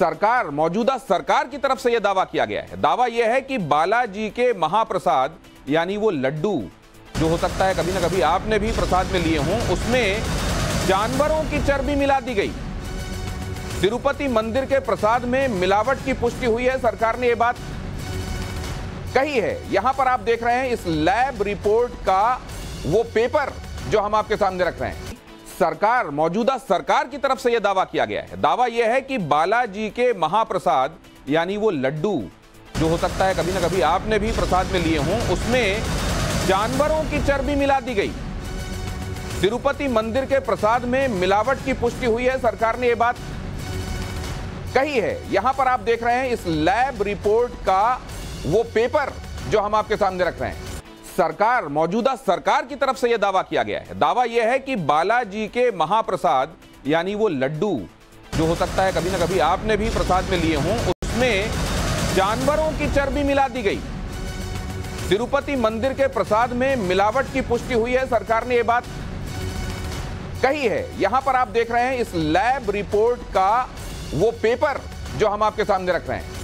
सरकार, मौजूदा सरकार की तरफ से यह दावा किया गया है। दावा यह है कि बालाजी के महाप्रसाद यानी वो लड्डू जो हो सकता है कभी ना कभी आपने भी प्रसाद में लिए हों, उसमें जानवरों की चर्बी मिला दी गई। तिरुपति मंदिर के प्रसाद में मिलावट की पुष्टि हुई है, सरकार ने यह बात कही है। यहां पर आप देख रहे हैं इस लैब रिपोर्ट का वो पेपर जो हम आपके सामने रख रहे हैं। सरकार, मौजूदा सरकार की तरफ से यह दावा किया गया है। दावा यह है कि बालाजी के महाप्रसाद यानी वो लड्डू जो हो सकता है कभी ना कभी आपने भी प्रसाद में लिए हों, उसमें जानवरों की चर्बी मिला दी गई। तिरुपति मंदिर के प्रसाद में मिलावट की पुष्टि हुई है, सरकार ने यह बात कही है। यहां पर आप देख रहे हैं इस लैब रिपोर्ट का वो पेपर जो हम आपके सामने रख रहे हैं। सरकार, मौजूदा सरकार की तरफ से यह दावा किया गया है। दावा यह है कि बालाजी के महाप्रसाद यानी वो लड्डू जो हो सकता है कभी ना कभी आपने भी प्रसाद में लिए हों, उसमें जानवरों की चर्बी मिला दी गई। तिरुपति मंदिर के प्रसाद में मिलावट की पुष्टि हुई है, सरकार ने यह बात कही है। यहां पर आप देख रहे हैं इस लैब रिपोर्ट का वो पेपर जो हम आपके सामने रख रहे हैं।